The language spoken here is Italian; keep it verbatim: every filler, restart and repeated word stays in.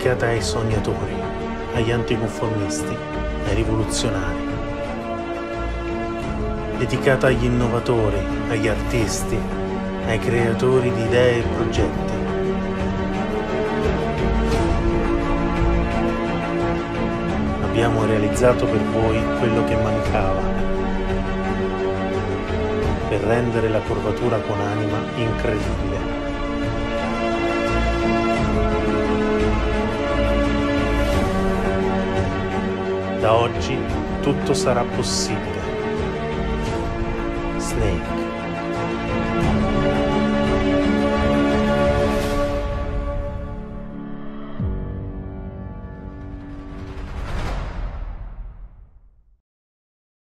dedicata ai sognatori, agli anticonformisti, ai rivoluzionari, dedicata agli innovatori, agli artisti, ai creatori di idee e progetti. Abbiamo realizzato per voi quello che mancava, per rendere la curvatura con anima incredibile. Da oggi tutto sarà possibile. Snake.